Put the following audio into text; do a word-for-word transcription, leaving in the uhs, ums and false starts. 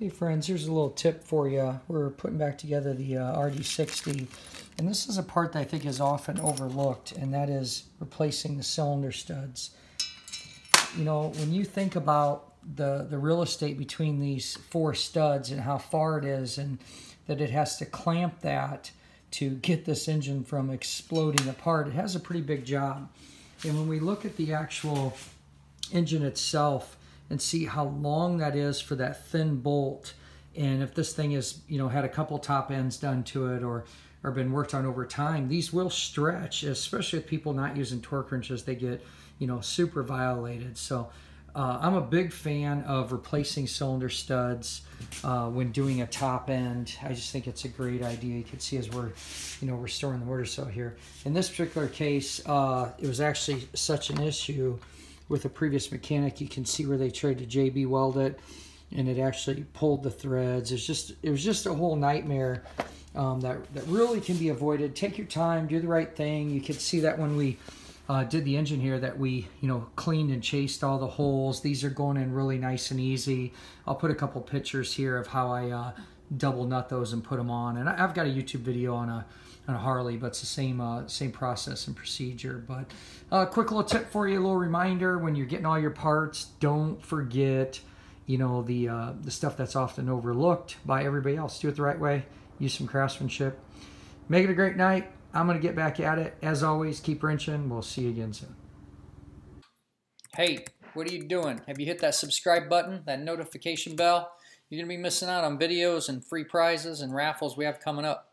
Hey friends, here's a little tip for you. We're putting back together the uh, R D sixty, and this is a part that I think is often overlooked, and that is replacing the cylinder studs. You know, when you think about the, the real estate between these four studs and how far it is, and that it has to clamp that to get this engine from exploding apart, it has a pretty big job. And when we look at the actual engine itself, and see how long that is for that thin bolt, and if this thing is, you know, had a couple top ends done to it or or been worked on over time, these will stretch, especially if people not using torque wrenches. They get, you know, super violated. So uh, I'm a big fan of replacing cylinder studs uh, when doing a top end. I just think it's a great idea. You can see as we're, you know, restoring the mortar cell here. In this particular case, uh, it was actually such an issue with a previous mechanic. You can see where they tried to J B weld it, and it actually pulled the threads. It's just, it was just a whole nightmare um, that, that really can be avoided. Take your time, do the right thing. You could see that when we uh, did the engine here, that we, you know, cleaned and chased all the holes. These are going in really nice and easy. I'll put a couple pictures here of how I uh, double nut those and put them on. And I've got a YouTube video on a on a Harley, but it's the same uh, same process and procedure. But a uh, quick little tip for you, a little reminder: when you're getting all your parts, don't forget, you know, the uh, the stuff that's often overlooked by everybody else. Do it the right way. Use some craftsmanship. Make it a great night. I'm gonna get back at it. As always, keep wrenching. We'll see you again soon. Hey, what are you doing? Have you hit that subscribe button, that notification bell? You're gonna be missing out on videos and free prizes and raffles we have coming up.